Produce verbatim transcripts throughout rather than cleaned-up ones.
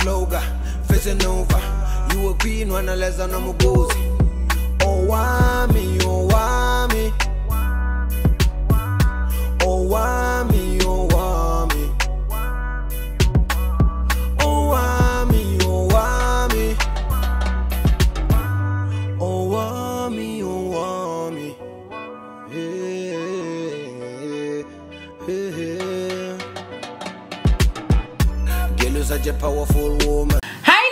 vloga, facing over. You a queen when I less than I'm a goose. Owamie, Owamie, Owamie, Owamie, Owamie, Owamie, Owamie, Owamie, eh, eh, eh. Girl is such a powerful woman.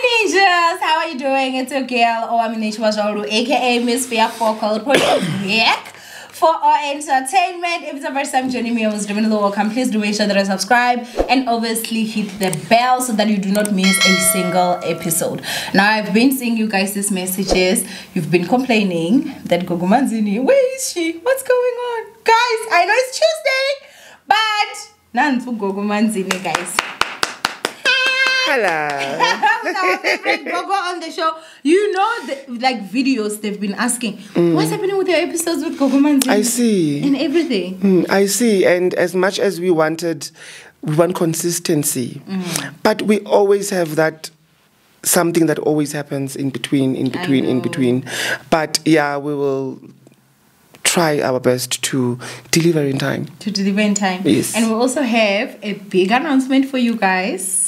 Ninjas, how are you doing? It's your girl Owamie Hlongwane, aka Miss Fia Fokal, back for our entertainment. If it's the first time joining me, I was doing a little welcome. Please do make sure that I subscribe and obviously hit the bell so that you do not miss a single episode. Now, I've been seeing you guys these messages. You've been complaining that Gogo Manzini, where is she? What's going on, guys? I know it's Tuesday, but nantu Gogo Manzini, guys. Gogo on the show, you know, the, like videos they've been asking, mm. what's happening with your episodes with Gogo Manzini? I see, and everything. Mm, I see, and as much as we wanted, we want consistency, mm. but we always have that something that always happens in between, in between, in between. But yeah, we will try our best to deliver in time. To deliver in time, yes. And we also have a big announcement for you guys.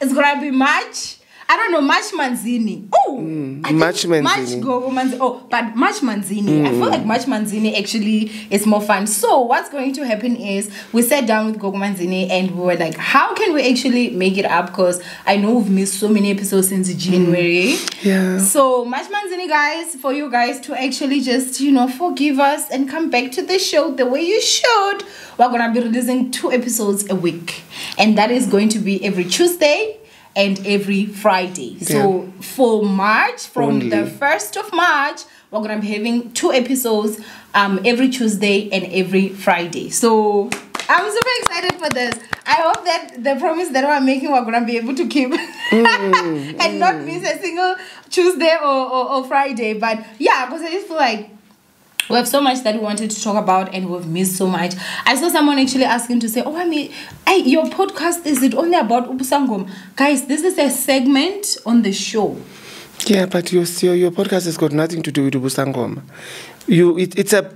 It's gonna be March. I don't know, March Manzini. Oh, mm, March Manzini. March Gogo Manzini. Oh, but March Manzini. Mm. I feel like March Manzini actually is more fun. So what's going to happen is we sat down with Gogo Manzini and we were like, how can we actually make it up? Because I know we've missed so many episodes since January. Mm. Yeah. So March Manzini, guys, for you guys to actually just, you know, forgive us and come back to the show the way you should. We're gonna be releasing two episodes a week, and that is going to be every Tuesday and every Friday. Yeah. So for March, from Only. the first of March, we're gonna be having two episodes um every Tuesday and every Friday. So I'm super excited for this. I hope that the promise that we're making, we're gonna be able to keep mm, and mm. not miss a single Tuesday or, or, or Friday. But yeah, because I just feel like we have so much that we wanted to talk about and we've missed so much. I saw someone actually asking to say, oh, I mean, I, your podcast, is it only about Ubusangom? Guys, this is a segment on the show. Yeah, but your, your, your podcast has got nothing to do with Ubusangom. You, it, it's a...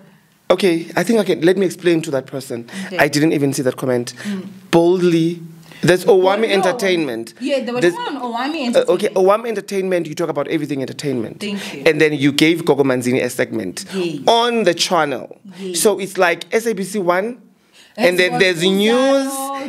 Okay, I think I can... Let me explain to that person. Okay. I didn't even see that comment. Mm. Boldly... There's Owamie no, Entertainment. Yeah, there was one on Owamie Entertainment. Uh, okay, Owamie Entertainment, you talk about everything entertainment. Thank you. And then you gave Gogo Manzini a segment yes. on the channel. Yes. So it's like S A B C one, and then there's news,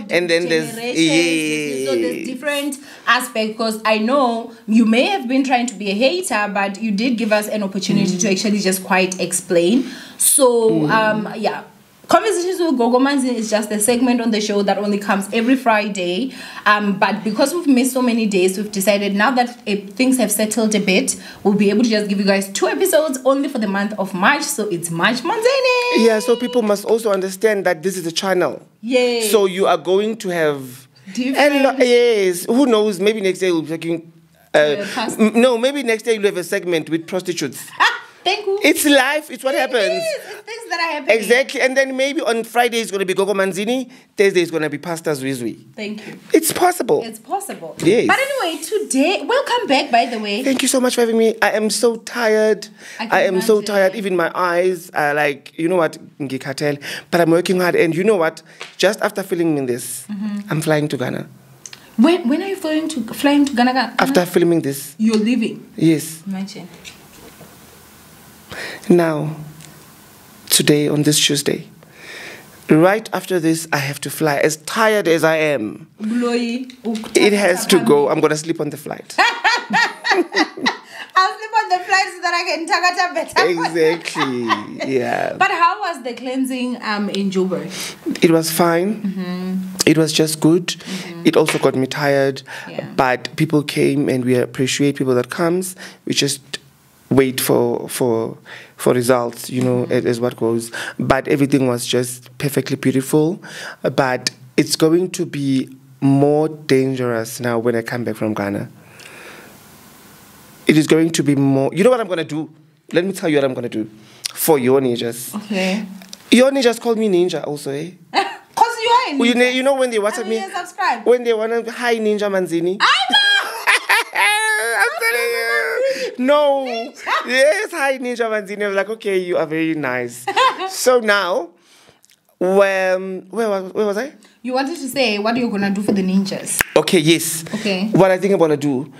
and then there's... Yeah. So there's different aspects, because I know you may have been trying to be a hater, but you did give us an opportunity mm. to actually just quite explain. So, mm. um, yeah. Conversations with Gogo Manzini is just a segment on the show that only comes every Friday. Um, but because we've missed so many days, we've decided now that it, things have settled a bit, we'll be able to just give you guys two episodes only for the month of March. So it's March Manzini. Yeah, so people must also understand that this is a channel. Yeah. So you are going to have... Different. Yes. Who knows? Maybe next day you'll be taking... Uh, no, maybe next day you'll have a segment with prostitutes. It's life. It's what it happens. Is. It's things that are happening. Exactly. And then maybe on Friday it's going to be Gogo Manzini. Thursday it's going to be Pastor Zwizwi. Thank you. It's possible. It's possible. Yes. But anyway, today, welcome back, by the way. Thank you so much for having me. I am so tired. I, I am imagine. so tired. Even my eyes are like, you know what, Ngikatel. But I'm working hard. And you know what? Just after filming this, mm-hmm. I'm flying to Ghana. When, when are you flying to, flying to Ghana, Ghana? After filming this. You're leaving? Yes. Imagine. Now, today, on this Tuesday, right after this, I have to fly. As tired as I am, it has to go. I'm going to sleep on the flight. I'll sleep on the flight so that I can tagata better. Exactly, yeah. But how was the cleansing um, in Joburg? It was fine. Mm-hmm. It was just good. Mm-hmm. It also got me tired. Yeah. But people came, and we appreciate people that comes. We just... wait for for for results, you know, mm-hmm. is what goes. But everything was just perfectly beautiful. But it's going to be more dangerous now when I come back from Ghana. It is going to be more... You know what I'm going to do? Let me tell you what I'm going to do for your ninjas. Okay. Your ninjas call me ninja also, eh? Because you are Ninja. You know, you know when they WhatsApp me, subscribe. When they want to, hi Ninja Manzini. I know. I'm telling you. No. Ninja. Yes, hi Ninja Manzini. I was like, okay, you are very nice. So now, where, where was, where was I? You wanted to say, what are you gonna do for the ninjas? Okay, yes. Okay. What I think I'm gonna do,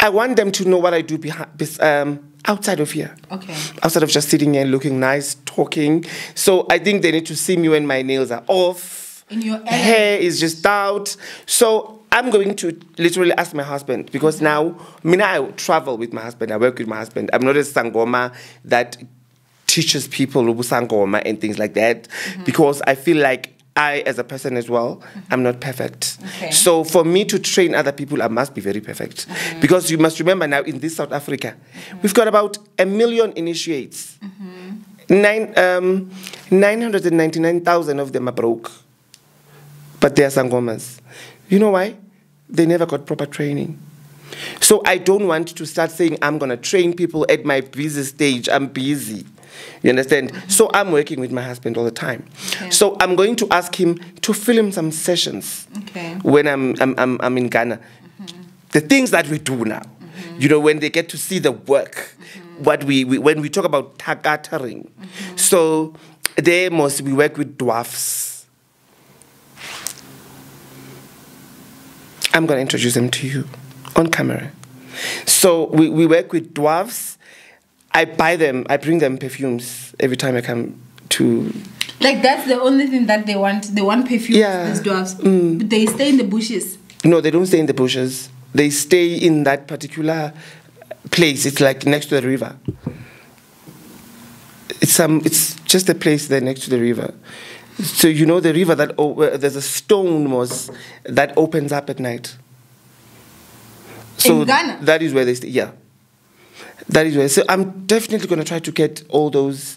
I want them to know what I do behind, um, outside of here. Okay. Outside of just sitting here and looking nice, talking. So I think they need to see me when my nails are off. In your hair is just out. So I'm going to literally ask my husband, because now, I mean, I travel with my husband. I work with my husband. I'm not a sangoma that teaches people sangoma and things like that, mm-hmm. because I feel like I, as a person as well, mm-hmm. I'm not perfect. Okay. So for me to train other people, I must be very perfect. Mm-hmm. Because you must remember now, in this South Africa, mm-hmm. we've got about a million initiates. Mm-hmm. Nine, um, nine hundred ninety-nine thousand of them are broke. But they are sangomas. You know why? They never got proper training. So I don't want to start saying, I'm going to train people at my busy stage. I'm busy. You understand? Mm-hmm. So I'm working with my husband all the time. Okay. So I'm going to ask him to film some sessions okay. when I'm, I'm, I'm, I'm in Ghana. Mm-hmm. The things that we do now, mm-hmm. you know, when they get to see the work, mm-hmm. what we, we, when we talk about tagattering. Mm-hmm. So they must, we work with dwarfs. I'm going to introduce them to you on camera. So we, we work with dwarfs. I buy them, I bring them perfumes every time I come to... Like, that's the only thing that they want. They want perfumes, yeah. These dwarves. Mm. But they stay in the bushes. No, they don't stay in the bushes. They stay in that particular place. It's like next to the river. It's, um, it's just a place there next to the river. So you know the river, that oh, there's a stone moss that opens up at night. So in Ghana? That is where they stay, yeah. That is where. So I'm definitely going to try to get all those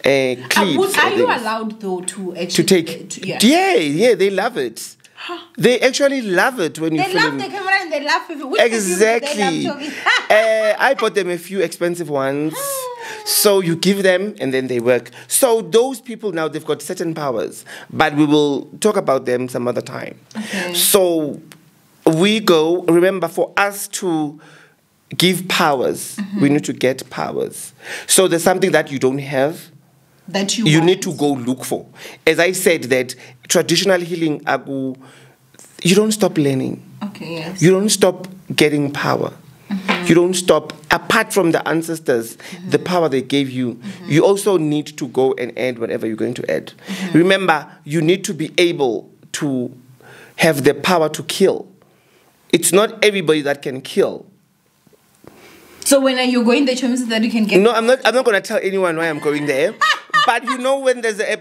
uh, clips. Uh, are you allowed though to actually to take? Uh, to, yeah. yeah, yeah, they love it. Huh. They actually love it when they you film. They love the camera and they love it. Which exactly. They love uh, I bought them a few expensive ones. So you give them and then they work. So those people now, they've got certain powers, but we will talk about them some other time. Okay. So we go. Remember, for us to give powers. Mm-hmm. We need to get powers. So there's something that you don't have that you you want. Need to go look for. As I said, that traditional healing, Agu, you don't stop learning. Okay. Yes. You don't stop getting power. Mm-hmm. You don't stop. Apart from the ancestors, mm-hmm. the power they gave you, mm-hmm. you also need to go and add whatever you're going to add. Mm-hmm. Remember, you need to be able to have the power to kill. It's not everybody that can kill. So when are you going there, Chomis, that you can get? No, I'm not. I'm not going to tell anyone why I'm going there. But you know when there's a,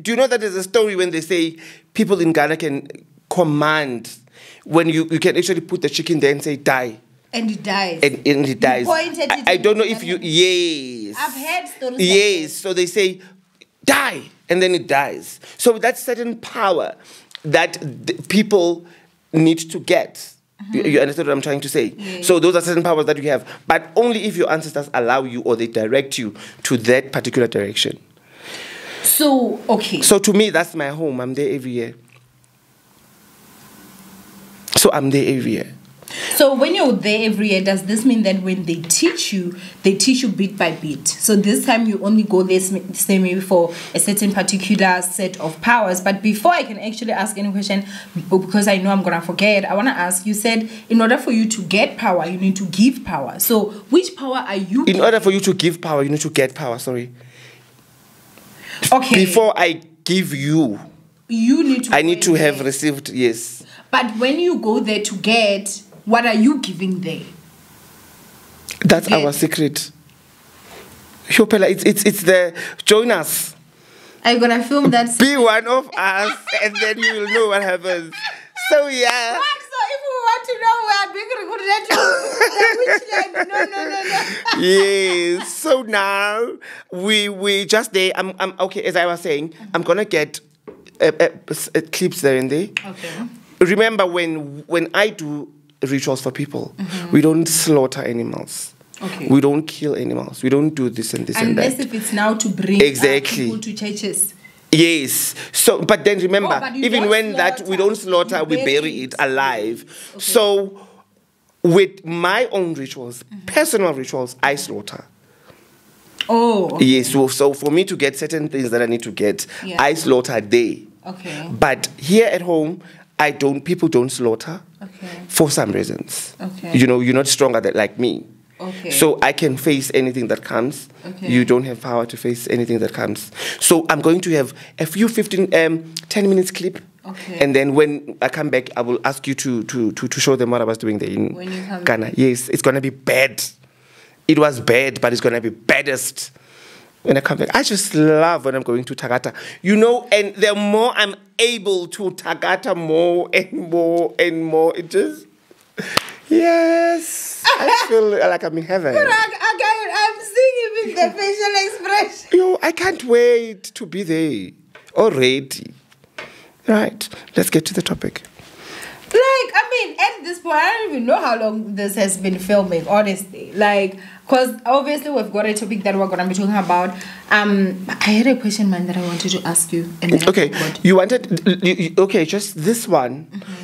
do you know that there's a story when they say people in Ghana can command, when you you can actually put the chicken there and say die. And it dies. And, and it dies. You pointed I, it I don't know if you. Yes. I've heard stories. Yes. Like so they say die, and then it dies. So that's certain power that the people need to get. You, you understand what I'm trying to say? Yeah. So those are certain powers that you have, but only if your ancestors allow you or they direct you to that particular direction. So, okay. So to me, that's my home. I'm there every year. So I'm there every year. So when you're there every year, does this mean that when they teach you, they teach you bit by bit? So this time you only go there, say maybe for a certain particular set of powers. But before I can actually ask any question, because I know I'm going to forget, I want to ask, you said in order for you to get power, you need to give power. So which power are you... In order for you to give power, you need to get power, sorry. Okay. Before I give you... You need to... I need to have received, yes. But when you go there to get... What are you giving there? That's yeah. our secret. It's, it's, it's the, join us. Are you going to film that? Be one of us and then you will know what happens. So yeah. What? So if we want to know where I'm being recruited to, which no, no, no, no. Yes. So now we, we just there. I'm, I'm, okay, as I was saying, I'm going to get uh, uh, uh, clips there and there. Okay. Remember when, when I do rituals for people, mm-hmm. we don't slaughter animals. Okay. We don't kill animals. We don't do this and this and, and that. Unless if it's now to bring exactly. people to churches. Yes. So, but then remember, oh, but even when slaughter, that we don't slaughter, we bury, bury it alive. Okay. So, with my own rituals, mm-hmm. personal rituals, I slaughter. Oh. Okay. Yes. So, so, for me to get certain things that I need to get, yeah. I slaughter they. Okay. But here at home, I don't. People don't slaughter. Okay. For some reasons. Okay. You know, you're not stronger than like me. Okay. So I can face anything that comes. Okay. You don't have power to face anything that comes. So I'm going to have a few fifteen, um, ten minutes clip. Okay. And then when I come back, I will ask you to to to, to show them what I was doing there in when you come Ghana. Back. Yes, it's gonna be bad. It was bad, but it's gonna be baddest when I come back. I just love when I'm going to Tagata. You know, and the more I'm able to Tagata more and more and more, it just. Yes, I feel like I'm in heaven. But I, I I'm singing with the facial expression. Yo, I can't wait to be there already. Right, let's get to the topic. Like, I mean, at this point, I don't even know how long this has been filming, honestly. Like, because obviously we've got a topic that we're going to be talking about. Um, I had a question, man, that I wanted to ask you. And then okay, you wanted, okay, just this one. Mm-hmm.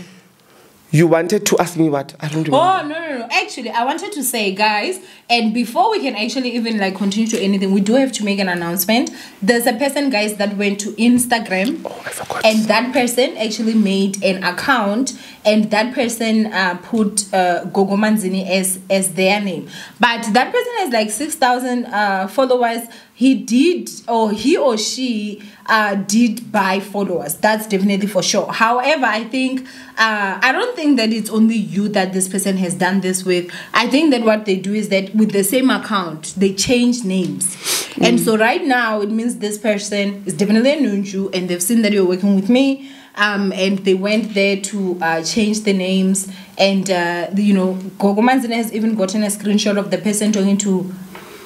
You wanted to ask me what? I don't remember. Oh, no, no, no. Actually, I wanted to say, guys, and before we can actually even, like, continue to anything, we do have to make an announcement. There's a person, guys, that went to Instagram. Oh, I forgot. And that person actually made an account, and that person uh, put uh, Gogo Manzini as, as their name. But that person has, like, six thousand uh, followers. He did, or he or she uh, did buy followers. That's definitely for sure. However, I think, uh, I don't think that it's only you that this person has done this with. I think that what they do is that with the same account, they change names. Mm. And so right now, it means this person is definitely a Nunju, and they've seen that you're working with me. Um, and they went there to uh, change the names. And, uh, the, you know, Gogo Manzini has even gotten a screenshot of the person talking to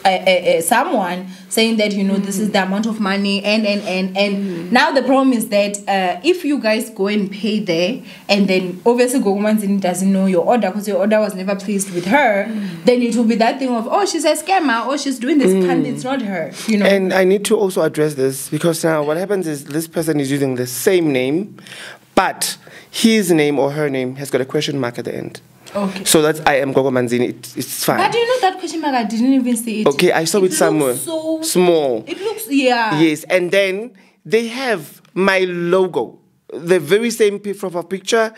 Uh, uh, uh, someone saying that, you know, mm. this is the amount of money and and and and mm. now the problem is that uh, if you guys go and pay there and then obviously Gogo Manzini doesn't know your order because your order was never placed with her, mm. then it will be that thing of, oh, she's a scammer, oh, she's doing this, mm. and it's not her, you know. And I need to also address this because now what happens is this person is using the same name, but his name or her name has got a question mark at the end. Okay. So that's I am Gogo Manzini. It, it's fine. But do you know that question mark? I didn't even see it. Okay, I saw it, it somewhere. So small. It looks, yeah. Yes, and then they have my logo, the very same profile of picture,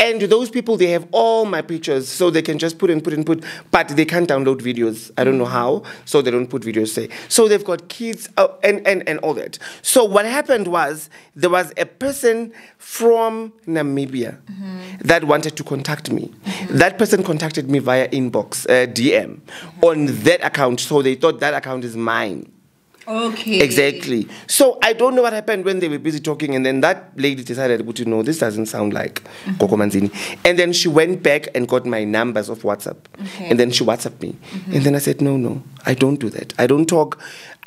and those people they have all my pictures, so they can just put and put and put, but they can't download videos. I don't know how, so they don't put videos. Say so they've got kids uh, and and and all that. So what happened was there was a person from Namibia. Mm-hmm. That wanted to contact me. Mm-hmm. That person contacted me via inbox, uh, D M, mm-hmm. on that account. So they thought that account is mine. Okay. Exactly. So I don't know what happened when they were busy talking, and then that lady decided, but you know, this doesn't sound like mm-hmm. Gogo Manzini. And then she went back and got my numbers of WhatsApp. Okay. And then she WhatsApped me. Mm-hmm. And then I said, no, no, I don't do that. I don't talk.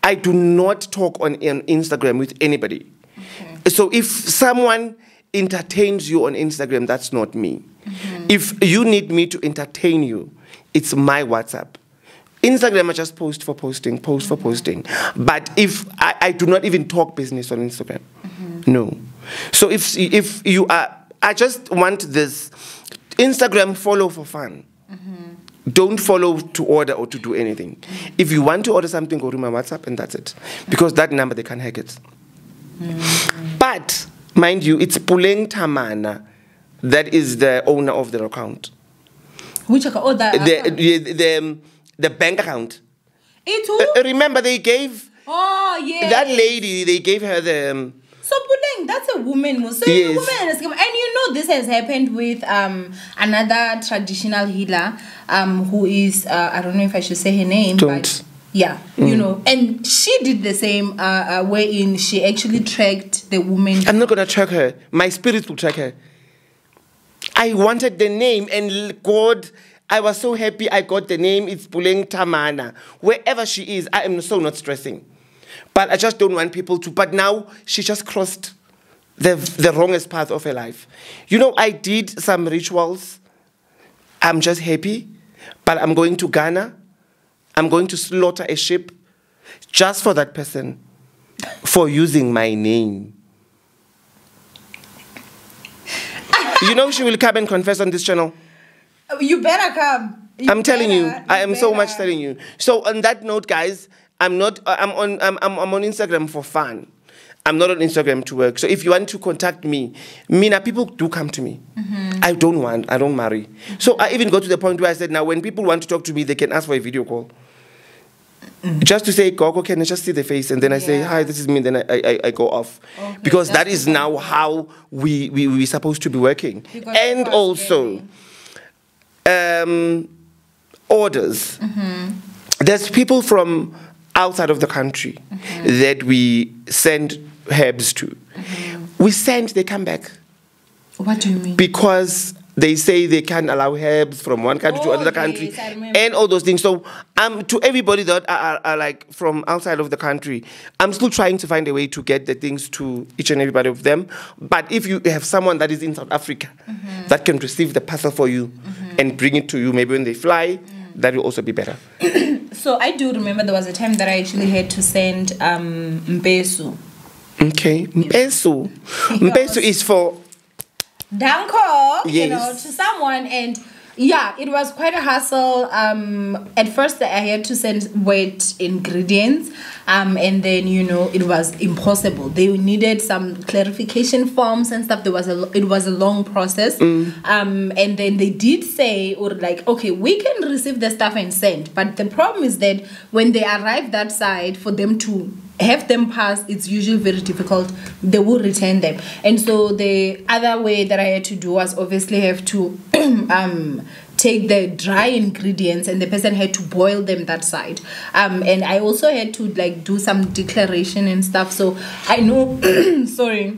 I do not talk on, on Instagram with anybody. Okay. So if someone entertains you on Instagram, that's not me. Mm-hmm. If you need me to entertain you, it's my WhatsApp. Instagram, I just post for posting, post mm-hmm. for posting. But if I, I do not even talk business on Instagram, mm-hmm. no. So if if you are, I just want this Instagram follow for fun. Mm-hmm. Don't follow to order or to do anything. Mm-hmm. If you want to order something, go to my WhatsApp and that's it. Because that number, they can't hack it. Mm-hmm. But mind you, it's Puleng Tamana that is the owner of the account. Which account? Oh, that the, account. The, the, the bank account. It who? Uh, remember, they gave... Oh, yeah. That lady, they gave her the... Um, so, Puleng, that's a woman. So, yes. A woman. And you know, this has happened with um, another traditional healer um, who is... Uh, I don't know if I should say her name. Don't. But yeah, you mm. know, and she did the same uh, uh, way in she actually tracked the woman. I'm not going to track her. My spirit will track her. I wanted the name and God, I was so happy I got the name. It's Puleng Tamana. Wherever she is, I am so not stressing. But I just don't want people to. But now she just crossed the, the wrongest path of her life. You know, I did some rituals. I'm just happy. But I'm going to Ghana. I'm going to slaughter a sheep just for that person. for using my name. You know she will come and confess on this channel. You better come. You I'm better, telling you. you I am better. so much telling you. So on that note, guys, I'm not. I'm on. I'm. I'm on Instagram for fun. I'm not on Instagram to work. So if you want to contact me, Mina, people do come to me. Mm-hmm. I don't want. I don't marry. So I even got to the point where I said, now when people want to talk to me, they can ask for a video call. Mm-hmm. Just to say, Gogo, can I just see the face? And then I yeah. say, hi, this is me. And then I, I, I go off. Okay, because that is now cool. how we, we, we're supposed to be working. And also, um, orders. Mm-hmm. There's people from outside of the country mm-hmm. that we send herbs to. Mm-hmm. We send, they come back. What do you mean? Because they say they can't allow herbs from one country oh, to another country yes, and all those things. So um, to everybody that are, are, are like from outside of the country, I'm still trying to find a way to get the things to each and everybody of them. But if you have someone that is in South Africa mm-hmm. that can receive the parcel for you mm-hmm. and bring it to you, maybe when they fly, mm-hmm. that will also be better. So I do remember there was a time that I actually had to send um, Mpesu. Okay, Mpesu. Mpesu is for... Danko, yes. you know, to someone, and yeah, it was quite a hassle. Um, at first, I had to send wet ingredients, um, and then you know it was impossible. They needed some clarification forms and stuff. There was a it was a long process, mm. um, and then they did say or like, okay, we can receive the stuff and send, but the problem is that when they arrive that side, for them to have them pass, it's usually very difficult. They will return them. And so the other way that I had to do was obviously have to um take the dry ingredients, and the person had to boil them that side, um and I also had to like do some declaration and stuff. So I know sorry,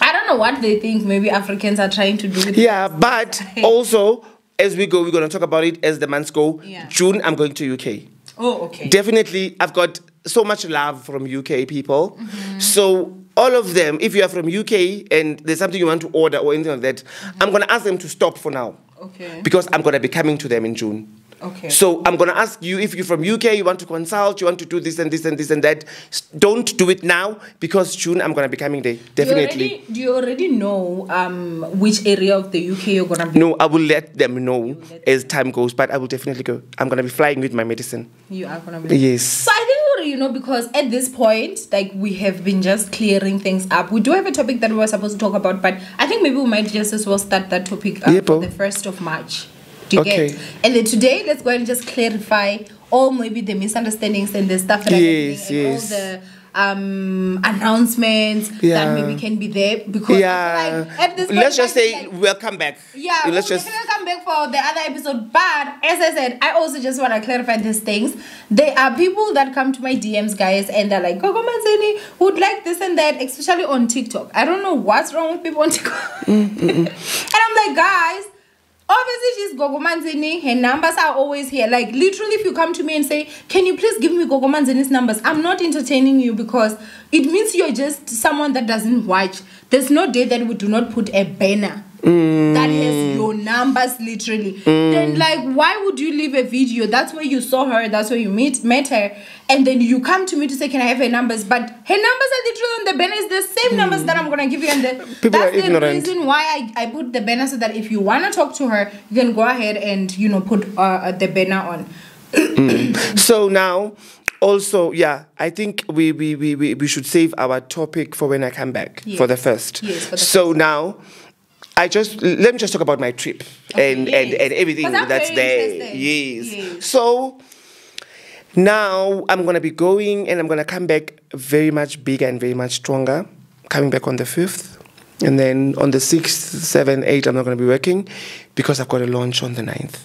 I don't know what they think maybe Africans are trying to do with yeah them. But also as we go, we're going to talk about it as the months go. yeah. June I'm going to U K. Oh, okay. Definitely, I've got so much love from U K people. Mm-hmm. So all of them, if you are from U K and there's something you want to order or anything like that, mm-hmm. I'm going to ask them to stop for now. Okay. Because I'm going to be coming to them in June. Okay. So I'm going to ask you, if you're from U K, you want to consult, you want to do this and this and this and that, don't do it now, because June I'm going to be coming there, definitely. Do you already, do you already know um, which area of the U K you're going to be? No, I will let them know let them. as time goes, but I will definitely go. I'm going to be flying with my medicine. You are going to be? Yes. So I didn't worry, you know, because at this point, like, we have been just clearing things up. We do have a topic that we were supposed to talk about, but I think maybe we might just as well start that topic uh, yeah, for the first of March. Okay. Get. And then today, let's go and just clarify all maybe the misunderstandings and the stuff that yes, I yes. and all the um, announcements yeah. that maybe can be there. Because yeah. like, at this point, let's just say like, we'll come back. Yeah, let's we'll just come back for the other episode. But as I said, I also just want to clarify these things. There are people that come to my D Ms, guys, and they're like, Gogo Manzini would like this and that, especially on TikTok. I don't know what's wrong with people on TikTok. Mm -mm. And I'm like, guys, obviously, she's Gogo Manzini. Her numbers are always here. Like, literally, if you come to me and say, can you please give me Gogo Manzini's numbers? I'm not entertaining you, because it means you're just someone that doesn't watch. There's no day that we do not put a banner mm. that has your numbers, literally. Mm. Then, like, why would you leave a video? That's where you saw her. That's where you meet, met her. And then you come to me to say, can I have her numbers? But her numbers are literally on the banner. It's the same mm. numbers that I'm going to give you. And the, People that's are the ignorant. reason why I, I put the banner, so that if you want to talk to her, you can go ahead and, you know, put uh, the banner on. mm. So now... Also, yeah, I think we, we, we, we should save our topic for when I come back, yes. for the first. Yes, for the so first. Now, I just, let me just talk about my trip okay, and, yes. and, and everything that's there. Yes. yes. So, now I'm going to be going, and I'm going to come back very much bigger and very much stronger. Coming back on the fifth. And then on the sixth, seventh, eighth, I'm not going to be working, because I've got a launch on the ninth.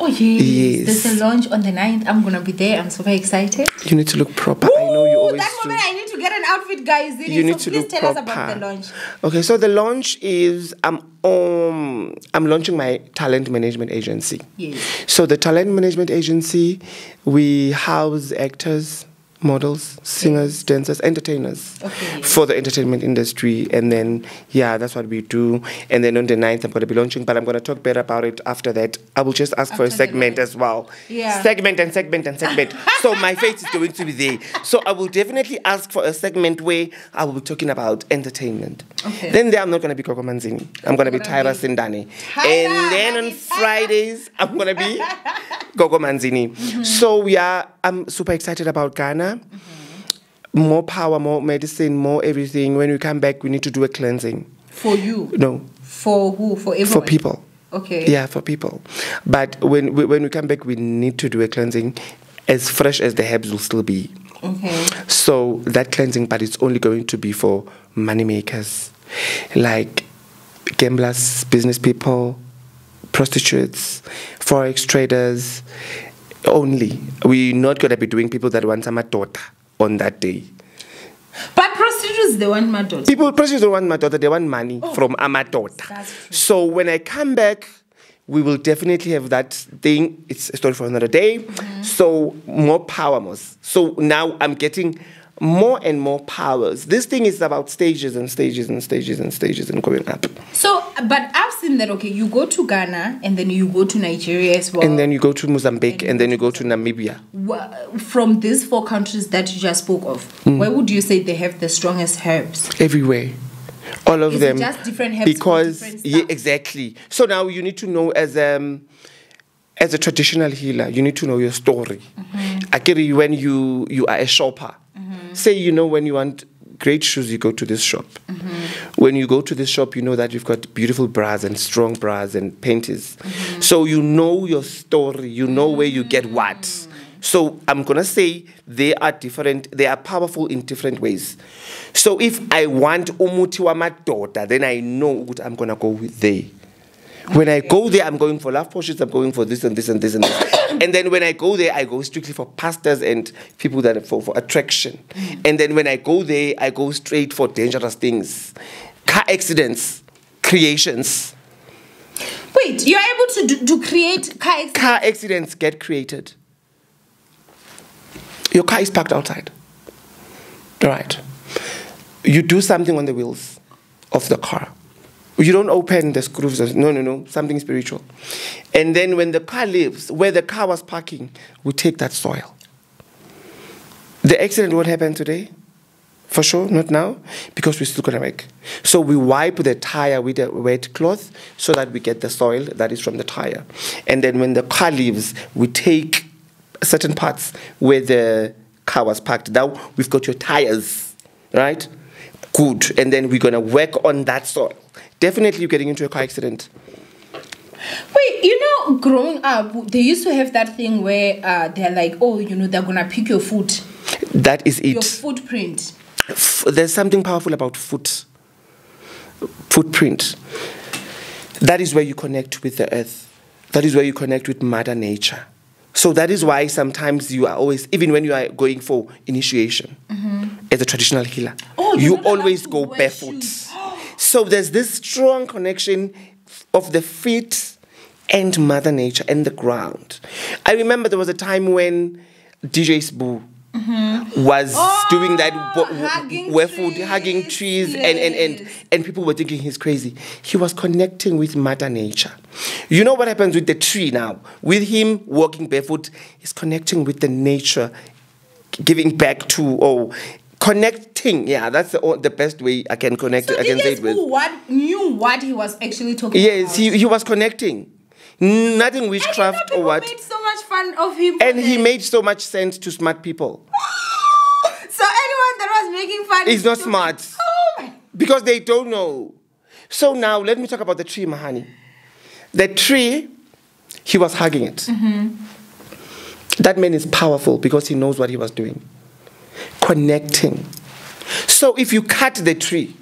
Oh, yes. yes. There's a launch on the ninth. I'm going to be there. I'm super excited. You need to look proper. Ooh, I know you always that moment, do. I need to get an outfit, guys. In you it. need so to please look tell proper. us about the launch. Okay, so the launch is, I'm, um, I'm launching my talent management agency. Yes. So the talent management agency, we house actors, models, singers, dancers, entertainers okay. for the entertainment industry. And then, yeah, that's what we do. And then on the ninth, I'm going to be launching, but I'm going to talk better about it after that. I will just ask after for a segment as well. Yeah. Segment and segment and segment. So my face is going to be there. So I will definitely ask for a segment where I will be talking about entertainment. Okay. Then there, I'm not going to be Gogo Manzini. I'm going to be Tyler Sindani. Tyler, and then on Fridays, I'm going to be Gogo Manzini. Mm-hmm. So we are, I'm super excited about Ghana. Mm-hmm. More power, more medicine, more everything. When we come back, we need to do a cleansing. For you? No. For who? For everyone? For people. Okay. Yeah, for people. But when we, when we come back, we need to do a cleansing as fresh as the herbs will still be. Okay. So that cleansing, but it's only going to be for money makers, like gamblers, business people, prostitutes, forex traders. Only. We're not going to be doing people that want my daughter on that day. But prostitutes, they want my daughter. People, prostitutes don't want my daughter. They want money oh, from my daughter. So when I come back, we will definitely have that thing. It's a story for another day. Mm-hmm. So more power, must. So now I'm getting more and more powers. This thing is about stages and stages and stages and stages and going up. So, but I've seen that, okay, you go to Ghana and then you go to Nigeria as well. And then you go to Mozambique and, and then you go to Namibia. From these four countries that you just spoke of, mm. where would you say they have the strongest herbs? Everywhere. All of is them. It just different herbs because, different yeah, exactly. So now you need to know as um, as a traditional healer, you need to know your story. Mm-hmm. I get it when you, you are a shopper. Say, you know, when you want great shoes, you go to this shop. Mm-hmm. When you go to this shop, you know that you've got beautiful bras and strong bras and panties. Mm-hmm. So you know your story. You know where you get what. So I'm going to say they are different. They are powerful in different ways. So if I want umuthi wa madoda, then I know what I'm going to go with there. When I go there, I'm going for love potions, I'm going for this and this and this and this. And then when I go there, I go strictly for pastors and people that are for, for attraction. And then when I go there, I go straight for dangerous things. Car accidents, creations. Wait, you're able to, do, to create car accidents? Car accidents get created. Your car is parked outside. All right. You do something on the wheels of the car. You don't open the screws. No, no, no. Something spiritual. And then when the car leaves, where the car was parking, we take that soil. The accident won't happen today. For sure, not now. Because we're still going to make. So we wipe the tire with a wet cloth so that we get the soil that is from the tire. And then when the car leaves, we take certain parts where the car was parked. Now we've got your tires, right? Good. And then we're going to work on that soil. Definitely you're getting into a car accident. Wait, you know, growing up, they used to have that thing where uh, they're like, oh, you know, they're going to pick your foot. That is it. Your footprint. F there's something powerful about foot. Footprint. That is where you connect with the earth. That is where you connect with Mother Nature. So that is why sometimes you are always, even when you are going for initiation, mm-hmm. as a traditional healer, oh, you always go barefoot. So there's this strong connection of the feet and Mother Nature and the ground. I remember there was a time when D J Sbu mm-hmm. was oh, doing that hugging where food, trees, hugging trees, yes. and, and, and, and people were thinking he's crazy. He was connecting with Mother Nature. You know what happens with the tree now? With him walking barefoot, he's connecting with the nature, giving back to, oh, connecting, yeah, that's the, the best way I can connect. So I can say it with. What knew what he was actually talking yes, about? Yes, he, he was connecting. Nothing witchcraft or what. Made so much fun of him. And he it. made so much sense to smart people. So anyone that was making fun is not smart. Oh my. Because they don't know. So now let me talk about the tree, Mahani. The tree, he was hugging it. Mm-hmm. That man is powerful because he knows what he was doing. Connecting. So if you cut the tree,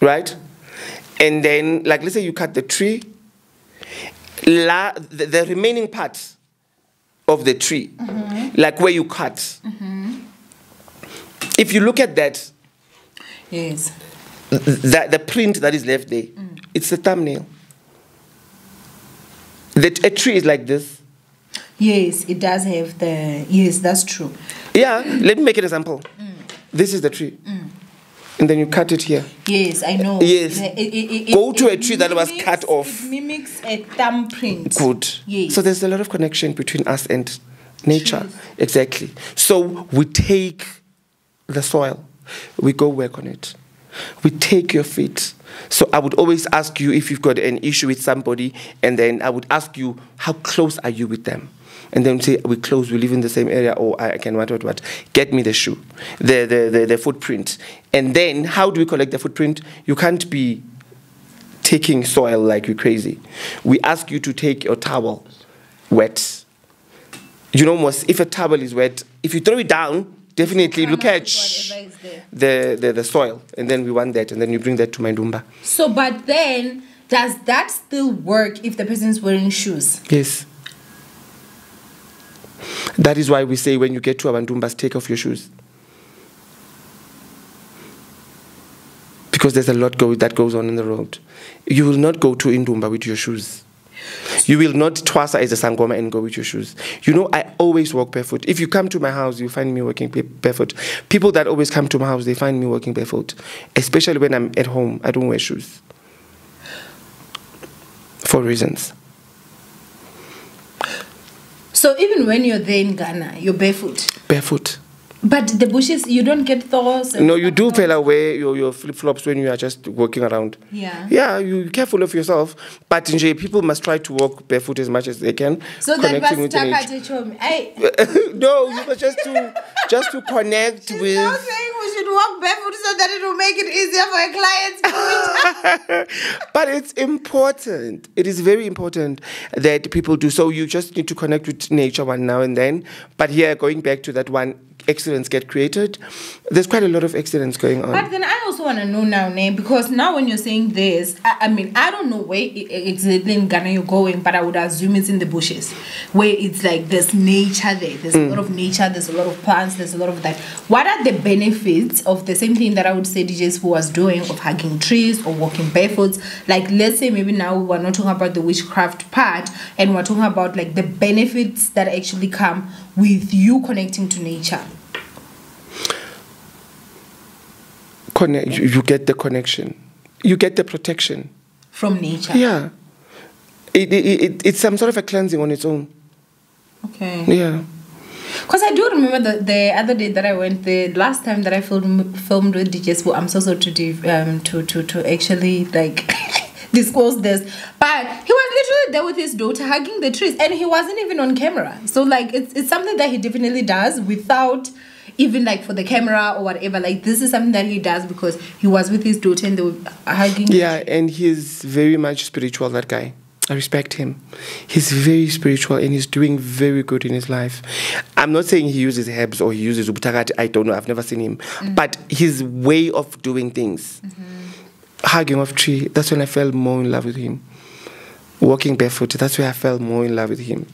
right? And then, like, let's say you cut the tree, la, the, the remaining part of the tree, mm-hmm. like where you cut, mm-hmm. if you look at that, yes, the, the print that is left there, mm. it's the thumbnail. The, a tree is like this. Yes, it does have the, yes, that's true. Yeah, let me make an example. Mm. This is the tree. Mm. And then you cut it here. Yes, I know. Yes. It, it, it, Go to a tree mimics, that was cut off. It mimics a thumbprint. Good. Yes. So there's a lot of connection between us and nature. Jeez. Exactly. So we take the soil. We go work on it. We take your feet. So I would always ask you if you've got an issue with somebody, and then I would ask you, how close are you with them? And then say, we're close, we live in the same area, or I can what, what, what. Get me the shoe, the, the, the, the footprint. And then how do we collect the footprint? You can't be taking soil like you're crazy. We ask you to take your towel wet. You know, most, if a towel is wet, if you throw it down, definitely, look at the, the, the soil, and then we want that, and then you bring that to my Ndumba. So, but then, does that still work if the person is wearing shoes? Yes. That is why we say when you get to our Ndumbas, take off your shoes. Because there's a lot go that goes on in the road. You will not go to Indumba with your shoes. You will not twasa as a sangoma and go with your shoes. You know, I always walk barefoot. If you come to my house, you find me walking barefoot. People that always come to my house, they find me walking barefoot. Especially when I'm at home, I don't wear shoes. For reasons. So even when you're there in Ghana, you're barefoot? Barefoot. But the bushes, you don't get thorns? No, you do fell away your, your flip-flops when you are just walking around. Yeah. Yeah, you're careful of yourself. But in J, people must try to walk barefoot as much as they can. So that was stuck at the home. No, you must just to, just to connect She's with... She's saying we should walk barefoot so that it will make it easier for our clients. But it's important. It is very important that people do. So you just need to connect with nature one now and then. But here, going back to that one... accidents get created. There's quite a lot of accidents going on. But then I also want to know now, Nay, because now when you're saying this, I, I mean, I don't know where exactly in Ghana you're going, but I would assume it's in the bushes, where it's like there's nature there. There's mm. a lot of nature, there's a lot of plants, there's a lot of that. What are the benefits of the same thing that I would say D J Sbu was doing, of hugging trees or walking barefoot? Like, let's say maybe now we're not talking about the witchcraft part, and we're talking about like the benefits that actually come with you connecting to nature. Connect, you, you get the connection. You get the protection. From nature? Yeah. It, it, it, it's some sort of a cleansing on its own. Okay. Yeah. Because I do remember the, the other day that I went, the last time that I filmed, filmed with D J Sbu, I'm so sorry to, um, to, to, to actually, like... disclose this, but he was literally there with his daughter hugging the trees, and he wasn't even on camera. So like it's, it's something that he definitely does without even like for the camera or whatever. Like this is something that he does because he was with his daughter and they were hugging. Yeah, and he's very much spiritual, that guy. I respect him. He's very spiritual and he's doing very good in his life. I'm not saying he uses herbs or he uses ubutagati. I don't know. I've never seen him. Mm-hmm. But his way of doing things. Mm-hmm. Hugging off tree, that's when I fell more in love with him. Walking barefoot, that's where I fell more in love with him.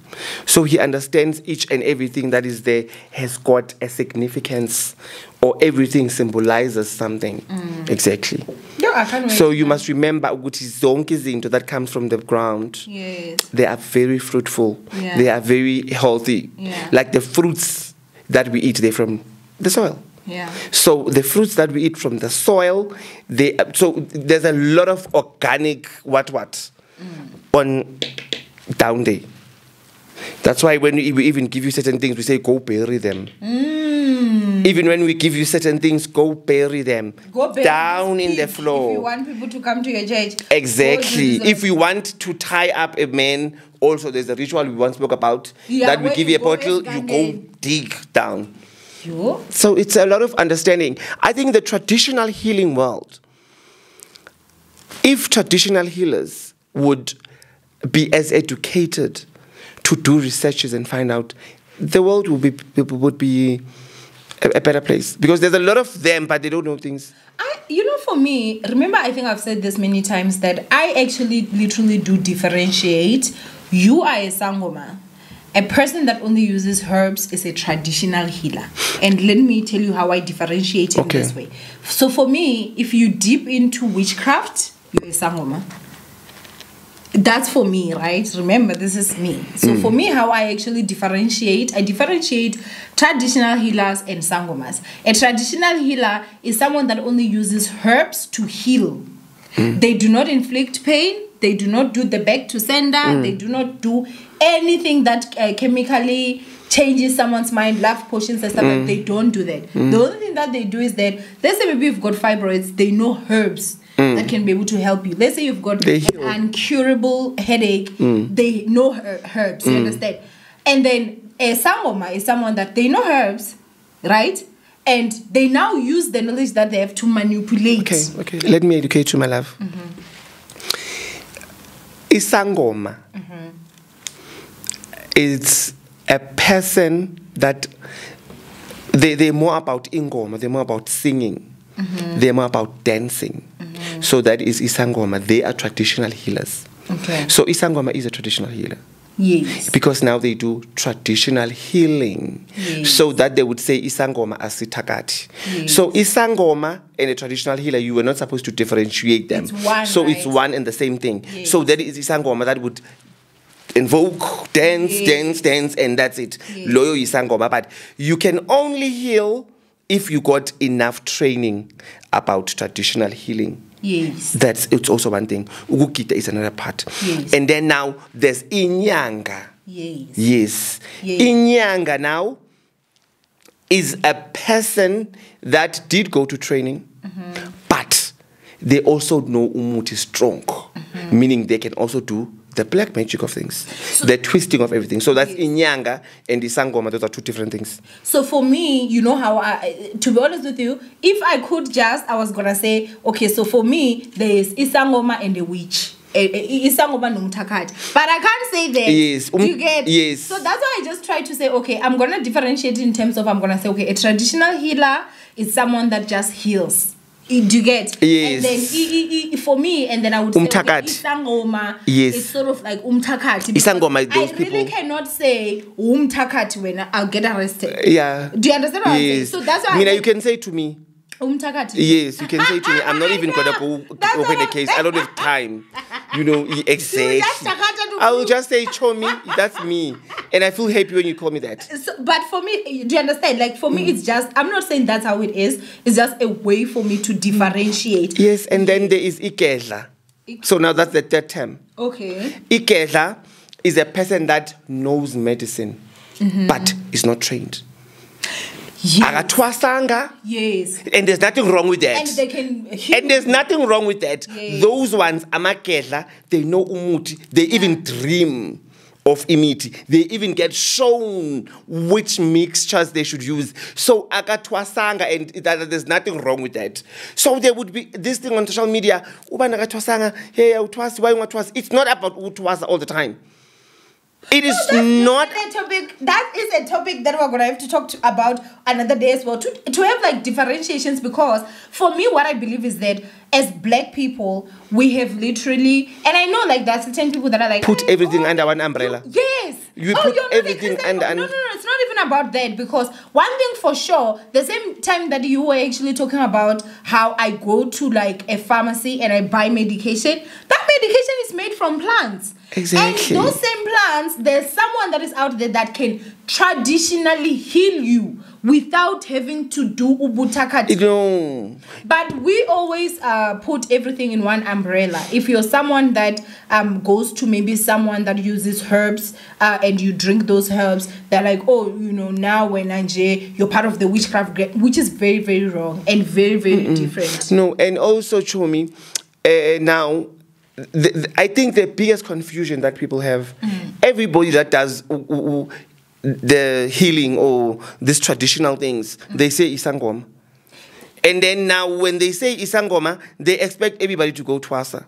So he understands each and everything that is there has got a significance, or everything symbolizes something. Mm. Exactly. No, I can't. So you must remember what is zonke zinto that comes from the ground. Yes. They are very fruitful. Yeah. They are very healthy. Yeah. Like the fruits that we eat, they're from the soil. Yeah. So the fruits that we eat from the soil, they so there's a lot of organic what what mm. on down there. That's why when we even give you certain things, we say go bury them. Mm. Even when we give you certain things, go bury them go bury down in the floor. If you want people to come to your church, exactly. If you want to tie up a man, also there's a ritual we once spoke about yeah, that we give you a bottle, you go dig down. So it's a lot of understanding. I think the traditional healing world, if traditional healers would be as educated to do researches and find out, the world would be, would be a, a better place. Because there's a lot of them, but they don't know things. I, you know, for me, remember I think I've said this many times, that I actually literally do differentiate. You are a sangoma. A person that only uses herbs is a traditional healer. And let me tell you how I differentiate in okay. this way. So for me, if you dip into witchcraft, you're a sangoma. that's for me, right? Remember, this is me. So mm. for me, how I actually differentiate, I differentiate traditional healers and sangomas. A traditional healer is someone that only uses herbs to heal. Mm. They do not inflict pain. They do not do the back to sender. Mm. They do not do anything that uh, chemically changes someone's mind, love potions and stuff. Mm. They don't do that. Mm. The only thing that they do is that, let's say maybe you've got fibroids, they know herbs mm. that can be able to help you. Let's say you've got an incurable headache, mm. they know her herbs. Mm. You understand? And then a sangoma is someone that they know herbs, right? And they now use the knowledge that they have to manipulate. Okay, okay. Let me educate you, my love. Mm-hmm. Isangoma. Mm-hmm. It's a person that they, they're more about ingoma, they're more about singing, mm-hmm. they're more about dancing. Mm-hmm. So that is Isangoma. They are traditional healers. Okay. So Isangoma is a traditional healer. Yes. Because now they do traditional healing. Yes. So that they would say Isangoma asitakati. Yes. So Isangoma and a traditional healer, you were not supposed to differentiate them. It's one, so right? It's one and the same thing. Yes. So that is Isangoma that would invoke, dance, yes. dance, dance, and that's it. Yes. Loyo Isangoma. But you can only heal if you got enough training about traditional healing. Yes. That's it's also one thing. Ukugida is another part. Yes. And then now there's Inyanga. Yes. Yes. Yes. Inyanga now is a person that did go to training, mm-hmm. but they also know Umuti strong, mm-hmm. meaning they can also do the black magic of things, so, the twisting of everything. So that's yes. Inyanga and Isangoma. Those are two different things. So for me, you know how I, to be honest with you, if I could just, I was going to say, okay, so for me, there is Isangoma and the witch. Isangoma nomthakati. But I can't say that. Yes. Um, you get? Yes. So that's why I just try to say, okay, I'm going to differentiate in terms of, I'm going to say, okay, a traditional healer is someone that just heals. Do you get? Yes. And then I, I, I, for me, and then I would say okay, Isangoma. Yes. It's sort of like umthakati. Isangoma is those people. I really people. cannot say umthakati when I'll get arrested. Yeah. Do you understand what yes. I'm saying? So that's why. Mina, I, you can say to me. Umthakati. Yes, you can say to me. I'm not even gonna go open the case. I don't have time. You know, exactly. I will just say Chomi. That's me, and I feel happy when you call me that. So, but for me, do you understand? Like for me, mm. it's just, I'm not saying that's how it is. It's just a way for me to differentiate. Yes, and then there is Ikedla. So now that's the third term. Okay. Ikedla is a person that knows medicine, mm-hmm. but is not trained. Yes. Yes. And there's nothing wrong with that. And they can And there's nothing wrong with that. Yes. Those ones, amakedla, they know umuti. They yeah. even dream of imiti. They even get shown which mixtures they should use. So akatwasanga, and that, there's nothing wrong with that. So there would be this thing on social media, uba nakatwasanga, hey, utwas, why utwas? It's not about utwas all the time. It is no, not a topic. That is a topic that we're gonna have to talk to, about another day as well. To to have like differentiations, because for me, what I believe is that as black people, we have literally, and I know like there are certain people that are like put hey, everything oh, under one umbrella. You, yes. You oh, put you're everything under. No, no, no. It's not even about that, because one thing for sure, the same time that you were actually talking about how I go to like a pharmacy and I buy medication, that medication is made from plants. Exactly. And those same plants, there's someone that is out there that can traditionally heal you without having to do ubutakati. No. But we always uh, put everything in one umbrella. If you're someone that um, goes to maybe someone that uses herbs uh, and you drink those herbs, they're like, oh, you know, now when Nanje, you're part of the witchcraft, which is very, very wrong and very, very Mm-mm. different. No, and also, Chomi, uh, now, The, the, I think the biggest confusion that people have, mm-hmm. everybody that does uh, uh, the healing or these traditional things, mm-hmm. they say Isangoma. And then now when they say Isangoma, they expect everybody to go Twasa.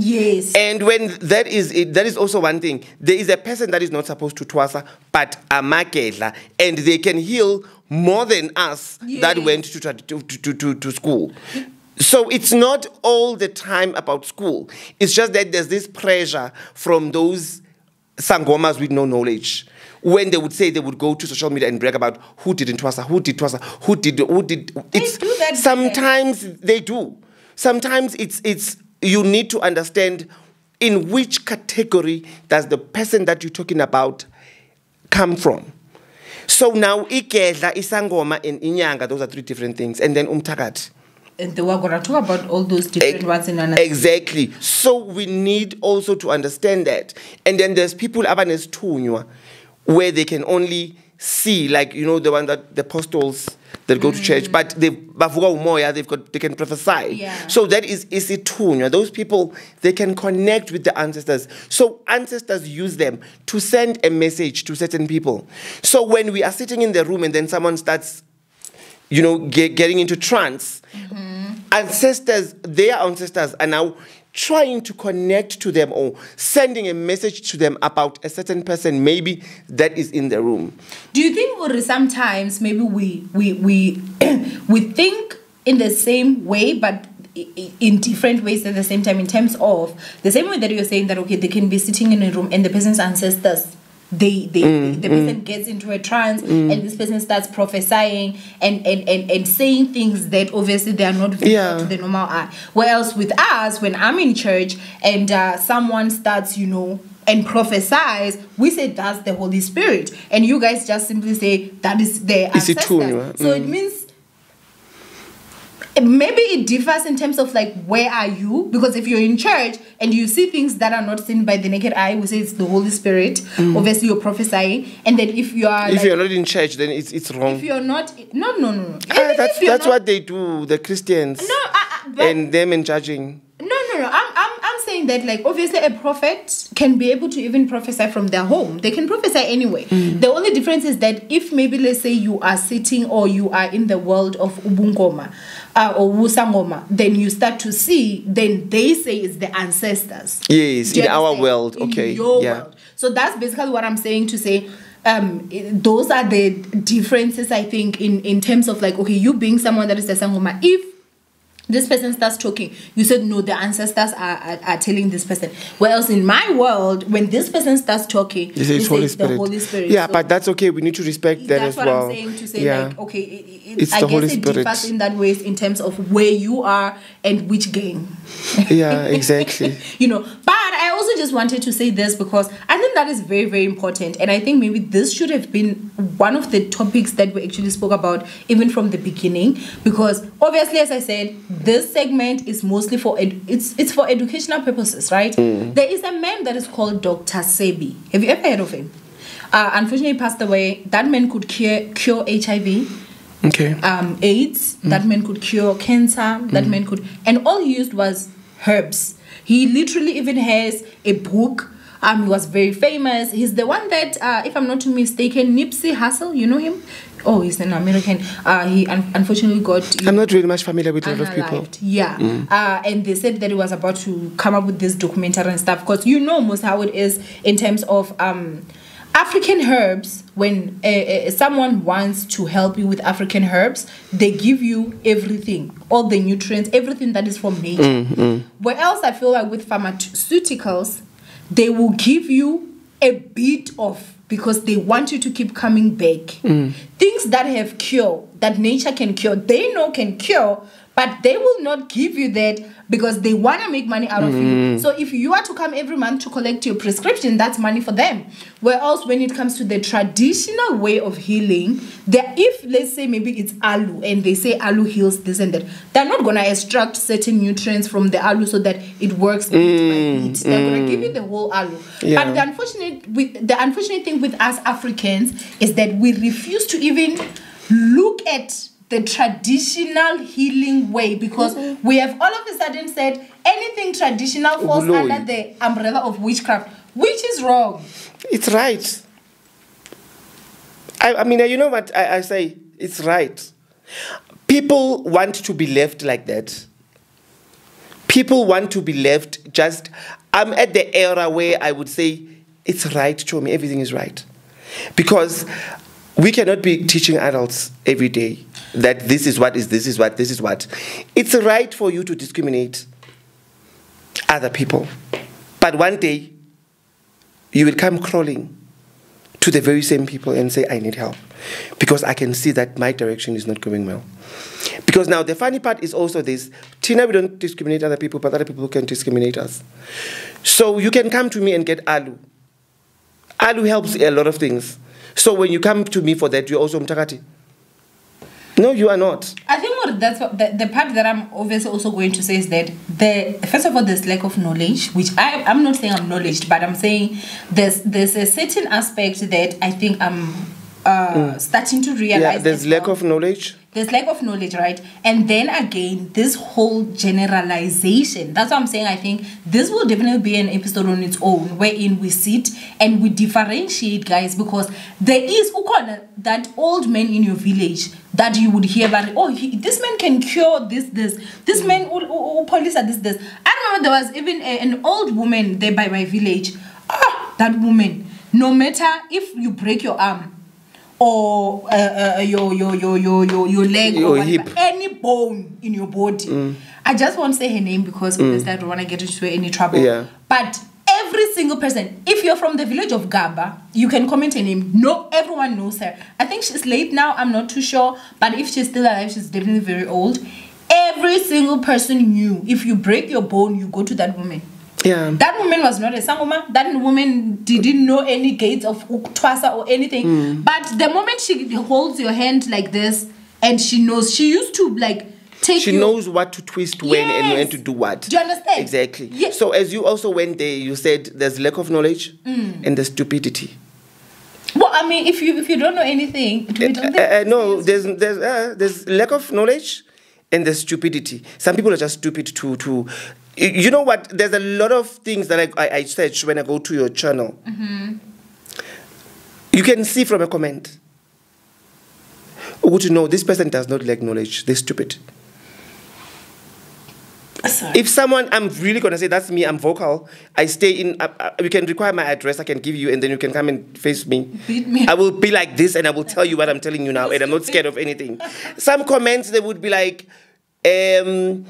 Yes. And when that is it, that is also one thing. There is a person that is not supposed to Twasa, but amakedla, and they can heal more than us yes. that went to, to, to, to, to school. So it's not all the time about school. It's just that there's this pressure from those sangomas with no knowledge. When they would say they would go to social media and brag about who didn't Twasa, who did Twasa, who did, who did. It's, they do that. Sometimes they do. Sometimes it's, it's, you need to understand in which category does the person that you're talking about come from? So now, Igedla, Isangoma, and Inyanga, those are three different things. And then umthakathi. And they were going to talk about all those different e ones in another. Exactly. So we need also to understand that. And then there's people, Abanes Tunywa, where they can only see, like, you know, the one that the apostles that go mm. to church, but they they've got they can prophesy. Yeah. So that is Isithunywa. Those people, they can connect with the ancestors. So ancestors use them to send a message to certain people. So when we are sitting in the room and then someone starts, you know, get, getting into trance, mm-hmm. ancestors, their ancestors are now trying to connect to them or sending a message to them about a certain person maybe that is in the room. Do you think sometimes maybe we we we we think in the same way but in different ways at the same time, in terms of the same way that you're saying that okay, they can be sitting in a room and the person's ancestors, They, they, mm, the person mm. gets into a trance mm. and this person starts prophesying and, and, and, and saying things that obviously they are not visible yeah. to the normal eye. Whereas with us, when I'm in church and uh, someone starts, you know, and prophesies, we say that's the Holy Spirit. And you guys just simply say that is their ancestors. Is it true, right? So mm. it means maybe it differs in terms of like where are you, because if you're in church and you see things that are not seen by the naked eye, we say it's the Holy Spirit. Mm. Obviously you're prophesying. And then if you are if like, you're not in church, then it's it's wrong. If you're not, no no no no ah, that's that's not, what they do, the Christians no I, I, and them in judging. No no no I'm I'm I'm saying that like obviously a prophet can be able to even prophesy from their home. They can prophesy anyway. Mm. The only difference is that if maybe let's say you are sitting or you are in the world of Ubungoma, Uh, or Wusangoma, then you start to see, then they say it's the ancestors. Yes, in our world. In okay. Your yeah. world. So that's basically what I'm saying to say. Um, those are the differences, I think, in, in terms of like, okay, you being someone that is the Sangoma, if this person starts talking, you said, no, the ancestors are, are, are telling this person. Whereas in my world, when this person starts talking, this is Holy Spirit. The Holy Spirit. Yeah, so but that's okay. We need to respect that as well. That's what I'm saying to say, yeah. like, okay, it, it, it's I the guess Holy it Spirit. Differs in that way in terms of where you are and which game. Yeah, exactly. You know, but I also just wanted to say this because I think that is very, very important. And I think maybe this should have been one of the topics that we actually spoke about even from the beginning, because obviously, as I said, this segment is mostly for ed it's it's for educational purposes, right? Mm. There is a man that is called Doctor Sebi. Have you ever heard of him? Uh, unfortunately, he passed away. That man could cure cure H I V, okay, um, AIDS. Mm. That man could cure cancer. Mm. That man could, and all he used was herbs. He literally even has a book. Um, he was very famous. He's the one that, uh, if I'm not mistaken, Nipsey Hussle. You know him? Oh, he's an American. Uh, he un unfortunately got... I'm not really much familiar with a lot of people. Yeah. Mm. Uh, and they said that he was about to come up with this documentary and stuff. Because you know most how it is in terms of um, African herbs. When uh, uh, someone wants to help you with African herbs, they give you everything. All the nutrients, everything that is from nature. Mm, mm. Where else I feel like with pharmaceuticals, they will give you a bit of... because they want you to keep coming back. Mm. Things that have cure, that nature can cure, they know can cure, but they will not give you that because they want to make money out of mm. you. So if you are to come every month to collect your prescription, that's money for them. Whereas when it comes to the traditional way of healing, if let's say maybe it's aloe and they say aloe heals this and that, they're not going to extract certain nutrients from the aloe so that it works bit mm. by bit. They're mm. going to give you the whole aloe. Yeah. But the unfortunate, with, the unfortunate thing with us Africans is that we refuse to even look at the traditional healing way, because mm-hmm. we have all of a sudden said anything traditional falls oh, under the umbrella of witchcraft, which is wrong. It's right. I, I mean, you know what I, I say? It's right. People want to be left like that. People want to be left just... I'm at the era where I would say, it's right, show me, everything is right. Because... we cannot be teaching adults every day that this is what is, this is what, this is what. It's right for you to discriminate other people. But one day, you will come crawling to the very same people and say, I need help. Because I can see that my direction is not going well. Because now the funny part is also this. Tina, we don't discriminate other people, but other people can discriminate us. So you can come to me and get Alu. Alu helps a lot of things. So when you come to me for that, you're also Mtakati. No, you are not. I think what that's what the, the part that I'm obviously also going to say is that the first of all, there's lack of knowledge, which I I'm not saying I'm knowledge, but I'm saying there's there's a certain aspect that I think I'm uh, mm. starting to realize. Yeah, there's lack well. of knowledge. There's lack of knowledge, right? And then again, this whole generalization. That's what I'm saying. I think this will definitely be an episode on its own, wherein we sit and we differentiate, guys, because there is that old man in your village that you would hear about, oh, he, this man can cure this, this. This man will, will, will police at this, this. I remember there was even a, an old woman there by my village. Ah, that woman, no matter if you break your arm, or uh, uh, your, your, your, your, your, your leg, your or hip, any bone in your body. Mm. I just won't say her name because mm. I don't want to get into any trouble. Yeah. But every single person, if you're from the village of Gaba, you can comment her name. No, everyone knows her. I think she's late now. I'm not too sure. But if she's still alive, she's definitely very old. Every single person knew. If you break your bone, you go to that woman. Yeah. That woman was not a Sangoma. That woman didn't know any gates of Uktwasa or anything. Mm. But the moment she holds your hand like this and she knows, she used to like take She you. knows what to twist yes. when and when to do what. Do you understand? Exactly. Yes. So as you also went there, you said there's lack of knowledge mm. and the stupidity. Well, I mean, if you if you don't know anything, we don't uh, think uh, uh, no, there's there's uh, there's lack of knowledge and the stupidity. Some people are just stupid to to. You know what? There's a lot of things that I, I, I search when I go to your channel. Mm-hmm. You can see from a comment. Would you know this person does not lack knowledge? They're stupid. Sorry. If someone, I'm really going to say, that's me, I'm vocal. I stay in, uh, uh, you can require my address, I can give you, and then you can come and face me. Beat me. I will be like this, and I will tell you what I'm telling you now, and I'm not scared of anything. Some comments, they would be like, um...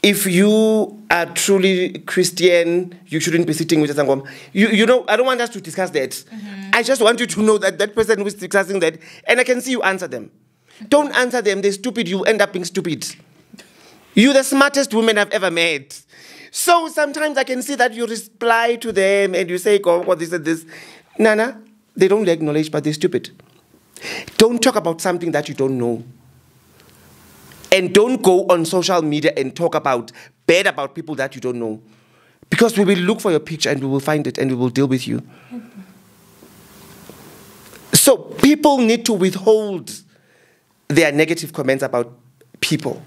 if you are truly Christian, you shouldn't be sitting with a Sangoma. You, you know, I don't want us to discuss that. Mm-hmm. I just want you to know that that person who is discussing that, and I can see you answer them. Don't answer them. They're stupid. You end up being stupid. You're the smartest woman I've ever met. So sometimes I can see that you reply to them and you say, oh, what this and this. Nana, they don't lack knowledge, but they're stupid. Don't talk about something that you don't know. And don't go on social media and talk about bad about people that you don't know. Because we will look for your picture and we will find it and we will deal with you. So people need to withhold their negative comments about people.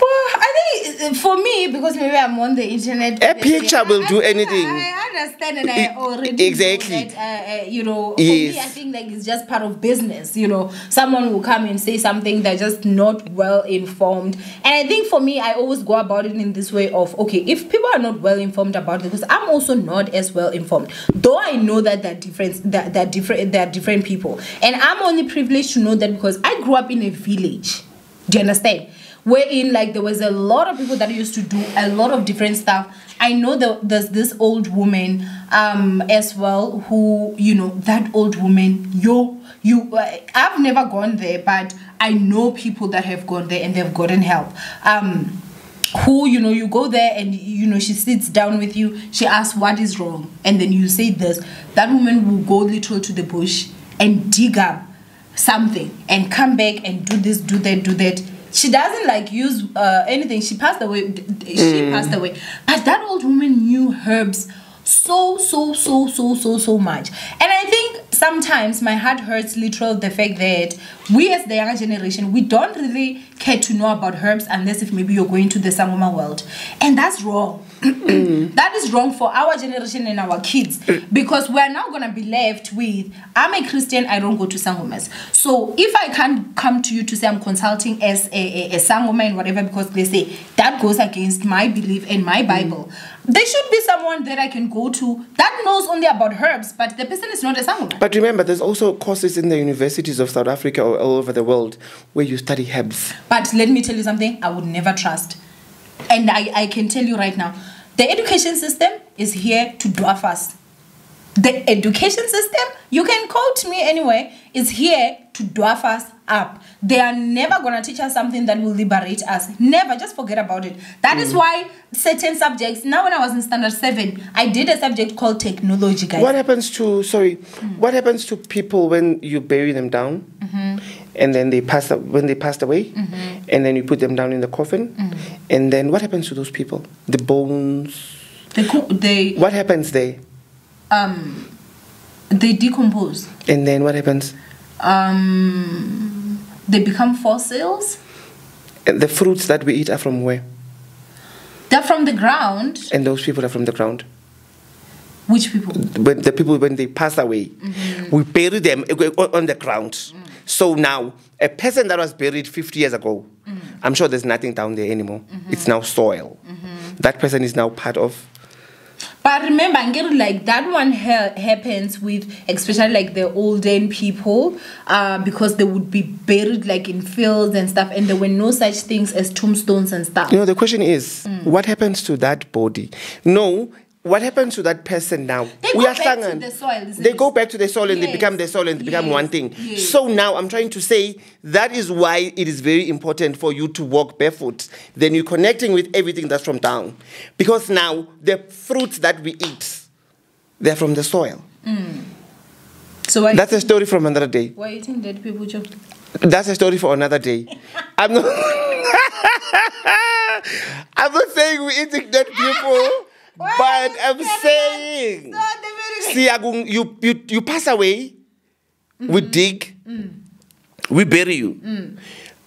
Well, I think for me, because maybe I'm on the internet. A picture will do anything. I understand and I already exactly. know that, uh, uh, you know, for yes. me, I think like it's just part of business, you know. Someone will come and say something that's just not well informed. And I think for me, I always go about it in this way of, okay, if people are not well informed about it, because I'm also not as well informed, though I know that they're different, that they're different, they're different people. And I'm only privileged to know that because I grew up in a village. Do you understand? Wherein like there was a lot of people that used to do a lot of different stuff. I know that there's this old woman um as well who, you know, that old woman, yo, you uh, I've never gone there, but I know people that have gone there and they've gotten help. Um who, you know, you go there and, you know, she sits down with you, she asks what is wrong, and then you say this. That woman will go literally to the bush and dig up something and come back and do this, do that, do that. She doesn't like use uh, anything. She passed away. She mm. passed away. But that old woman knew herbs so, so, so, so, so, so much. And I think sometimes my heart hurts literal the fact that we as the younger generation, we don't really care to know about herbs unless if maybe you're going to the Sangoma world. And that's wrong. Mm. That is wrong for our generation and our kids, because we're now going to be left with, I'm a Christian, I don't go to Sangomas. So if I can't come to you to say I'm consulting as a, a, a Sangoma and whatever, because they say that goes against my belief and my Bible, mm. there should be someone that I can go to that knows only about herbs, but the person is not a Sangoma. But remember, there's also courses in the universities of South Africa or all over the world where you study herbs. But let me tell you something I would never trust. And I, I can tell you right now, the education system is here to dwarf us. the education system, you can quote me anyway, is here to dwarf us up. They are never going to teach us something that will liberate us. Never. Just forget about it. That mm. is why certain subjects, now when I was in standard seven, I did a subject called technology, guys. What happens to, sorry, mm. what happens to people when you bury them down mm-hmm. and then they pass, when they passed away mm-hmm. and then you put them down in the coffin mm-hmm. and then what happens to those people? The bones? They, they, what happens there? Um, they decompose. And then what happens? Um, they become fossils. And the fruits that we eat are from where? They're from the ground. And those people are from the ground. Which people? When the people, when they pass away, mm-hmm. we bury them on the ground. Mm. So now, a person that was buried fifty years ago, mm. I'm sure there's nothing down there anymore. Mm-hmm. It's now soil. Mm-hmm. That person is now part of... But remember, like that one ha happens with, especially like the olden people, uh, because they would be buried like in fields and stuff, and there were no such things as tombstones and stuff. You know, the question is, mm. what happens to that body? No, what happens to that person now? They we go are back sangan. to the soil. They it? go back to the soil, and yes. they become the soil, and they yes. become one thing. Yes. So now I'm trying to say that is why it is very important for you to walk barefoot. Then you're connecting with everything that's from down. Because now the fruits that we eat, they're from the soil. Mm. So why That's a story from another day. Why are you eating dead people, Joe? That's a story for another day. I'm not... I'm not saying we're eating dead people. Well, but I'm saying, see, you, you, you pass away, mm-hmm. we dig, mm. we bury you. Mm.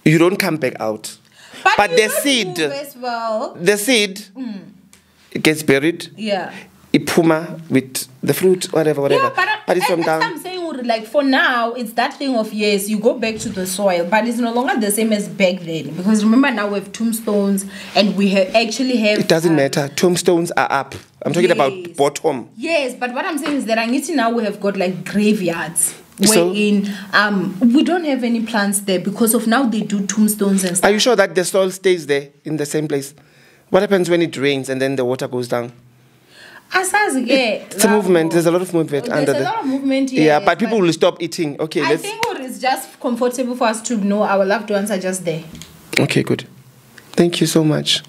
You don't come back out. But, but the seed, well. the seed, mm. it gets buried. Yeah. It puma with the fruit, whatever, whatever. Yeah, but, uh, but it's from down. I'm saying, like, for now, it's that thing of, yes, you go back to the soil, but it's no longer the same as back then. Because remember, now we have tombstones, and we have actually have... It doesn't um, matter. Tombstones are up. I'm talking yes. about bottom. Yes, but what I'm saying is that I need to now we have got, like, graveyards. So? Wherein um, we don't have any plants there because of now they do tombstones and stuff. Are you sure that the soil stays there in the same place? What happens when it rains and then the water goes down? It's a movement. There's a lot of movement There's under there. There's a lot of movement, yes, yeah. But people but will stop eating. Okay, I let's... think it's just comfortable for us to know our loved ones are just there. Okay, good. Thank you so much.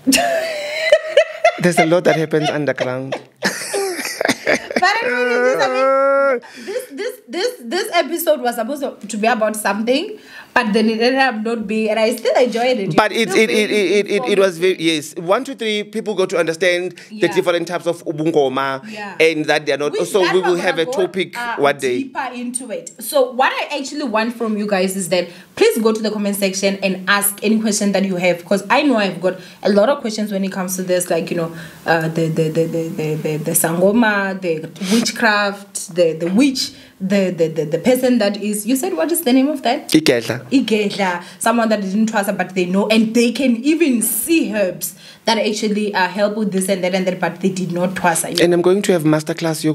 There's a lot that happens underground. But anyways, I mean, this, this, this, this episode was supposed to be about something, but then it ended up not being, and I still enjoyed it. But it it, it, it, it, it was very, yes. One, two, three, people got to understand yeah. the different types of ubungoma yeah. and that they're not. Which so we will have a topic uh, one day. Deeper into it. So what I actually want from you guys is that please go to the comment section and ask any question that you have, because I know I've got a lot of questions when it comes to this, like, you know, uh, the, the, the, the, the, the, the sangoma, the witchcraft, the the witch, the, the the the person that is, you said, what is the name of that? Igedla. Igedla. Someone that didn't trust her, but they know, and they can even see herbs that actually uh, help with this and that and that, but they did not trust her. And I'm going to have masterclass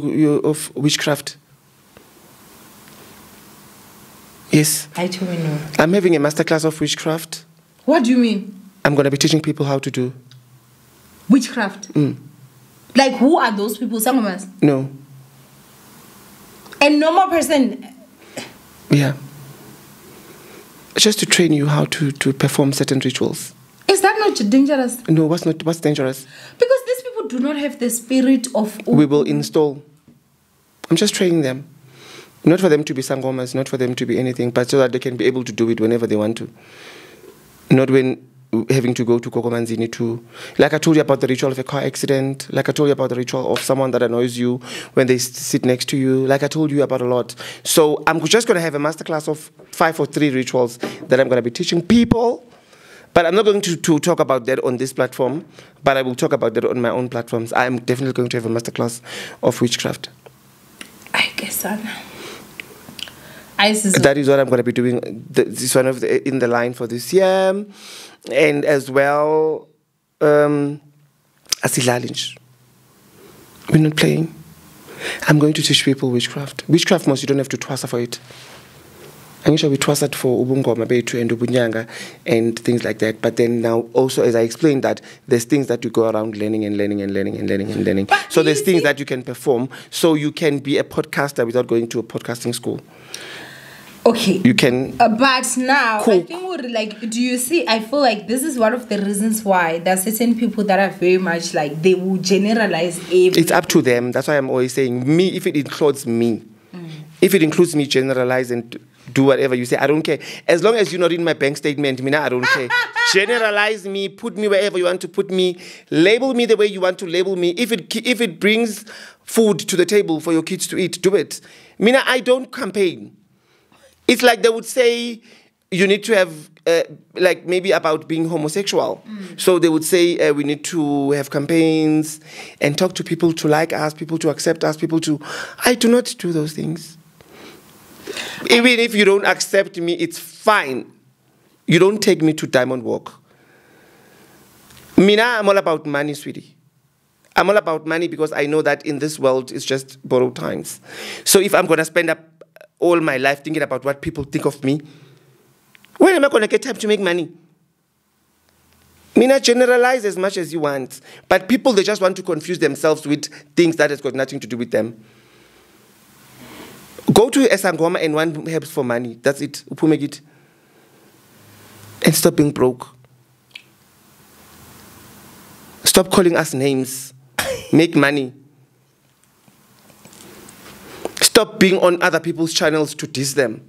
of witchcraft. Yes. I don't know. I'm having a masterclass of witchcraft. What do you mean? I'm going to be teaching people how to do witchcraft. Mm. Like, who are those people? Sangomas? No. A normal person? Yeah. Just to train you how to, to perform certain rituals. Is that not dangerous? No, what's not? What's dangerous? Because these people do not have the spirit of... We will install. I'm just training them. Not for them to be sangomas, not for them to be anything, but so that they can be able to do it whenever they want to. Not when... having to go to Gogo Manzini too. Like I told you about the ritual of a car accident. Like I told you about the ritual of someone that annoys you when they sit next to you. Like I told you about a lot. So I'm just going to have a masterclass of five or three rituals that I'm going to be teaching people. But I'm not going to, to talk about that on this platform. But I will talk about that on my own platforms. I'm definitely going to have a masterclass of witchcraft. I guess I know. That is what I'm going to be doing. This one of the, in the line for this year, and as well, um, Asilalinch. We're not playing. I'm going to teach people witchcraft. Witchcraft, most you don't have to trust for it. I'm sure we trust that for Ubungoma Bethu and Ubunyanga and things like that. But then now also, as I explained, that there's things that you go around learning and learning and learning and learning and learning. But so there's things that you can perform. So you can be a podcaster without going to a podcasting school. Okay. You can. Uh, but now, cook. I think we're like, do you see, I feel like this is one of the reasons why there are certain people that are very much like, they will generalize everything. It's up to them. That's why I'm always saying, me, if it includes me, mm. if it includes me, generalize and do whatever you say. I don't care. As long as you're not in my bank statement, Mina, I don't care. Generalize me, put me wherever you want to put me, label me the way you want to label me. If it, if it brings food to the table for your kids to eat, do it. Mina, I don't campaign. It's like they would say you need to have, uh, like maybe about being homosexual. Mm. So they would say uh, we need to have campaigns and talk to people to like us, people to accept us, people to... I do not do those things. Even if you don't accept me, it's fine. You don't take me to Diamond Walk. Mina, I'm all about money, sweetie. I'm all about money because I know that in this world, it's just borrowed times. So if I'm going to spend up all my life thinking about what people think of me, when am I going to get time to make money? Mina, generalize as much as you want. But people, they just want to confuse themselves with things that has got nothing to do with them. Go to Esangoma and one helps for money. That's it. Upumeg it. And stop being broke. Stop calling us names. Make money. Stop being on other people's channels to diss them.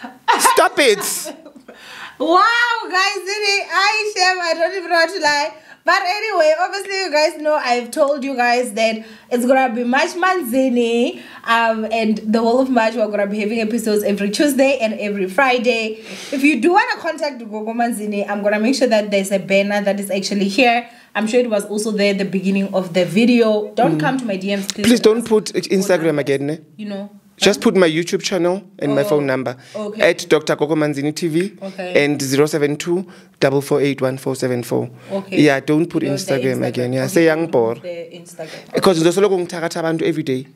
Stop it. Wow, guys, I shame. I don't even know how to lie. But anyway, obviously, you guys know I've told you guys that it's going to be March Manzini. Um, and the whole of March, we're going to be having episodes every Tuesday and every Friday. If you do want to contact Gogo Manzini, I'm going to make sure that there's a banner that is actually here. I'm sure it was also there at the beginning of the video. Don't mm. come to my D Ms. Please, please don't put Instagram again. Eh? You know. Just put my YouTube channel and oh, my phone number. Okay. At Doctor Gogo Manzini T V. Okay. And zero seven two, four four eight, one four seven four. Okay. Yeah, don't put no, Instagram, Instagram again. Yeah, okay. Say young boy. Instagram. Because there's a lot of every day.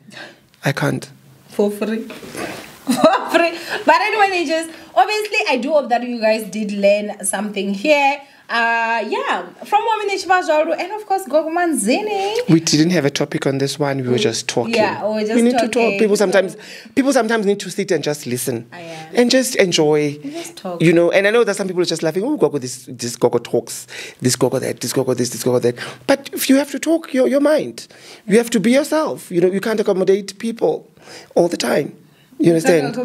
I can't. For free. For free. But anyway, just obviously, I do hope that you guys did learn something here. Uh, yeah, from Owamie Hlongwane and of course Gogo Manzini. We didn't have a topic on this one. We were just talking. Yeah, we were just we need talking. to talk. People sometimes, people sometimes need to sit and just listen oh, yeah. and just enjoy. We just talk. You know, and I know that some people are just laughing. Oh, Gogo, this this Gogo talks, this Gogo that, this Gogo this, this Gogo that. But if you have to talk, your your mind, you have to be yourself. You know, you can't accommodate people all the time. You understand?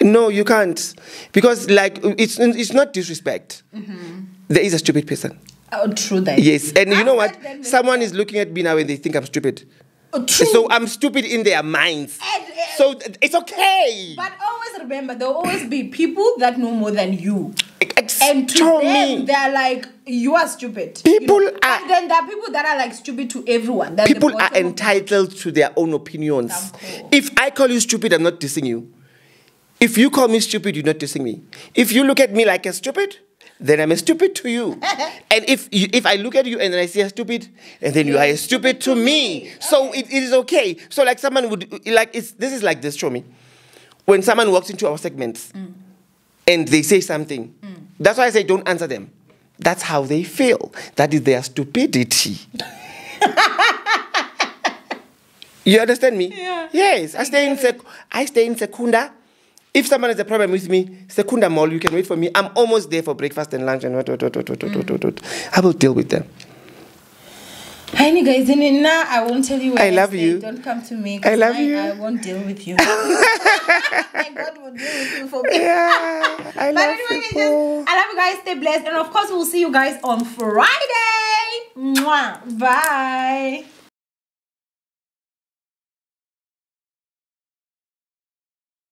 No, you can't, because like it's it's not disrespect. Mm-hmm. There is a stupid person. Oh, true that. Yes, and you know what? Someone is looking at me now and they think I'm stupid. Oh, true. So I'm stupid in their minds. And, and so it's okay. But always remember, there will always be people that know more than you. Ex and to them, they're like, you are stupid. People you know? are... And then there are people that are like stupid to everyone. That's people are entitled to their own opinions. Cool. If I call you stupid, I'm not dissing you. If you call me stupid, you're not dissing me. If you look at me like a stupid... then I'm a stupid to you. And if you, if I look at you and then I see a stupid, and then you are a stupid to me. Okay. So it, it is okay. So like someone would, like it's, this is like this, show me. When someone walks into our segments mm. and they say something, mm. that's why I say don't answer them. That's how they feel. That is their stupidity. You understand me? Yeah. Yes. I, I stay in sec I stay in Secunda. If someone has a problem with me, Secunda Mall, you can wait for me. I'm almost there for breakfast and lunch and what, what, what, what, what, what, what, what. I will deal with them. Hi, guys. Now I won't tell you what I love you. Don't come to me. I love you. I won't deal with you. My God will deal with you for me. Yeah, I love you. I love you guys. Stay blessed. And of course, we'll see you guys on Friday. Bye.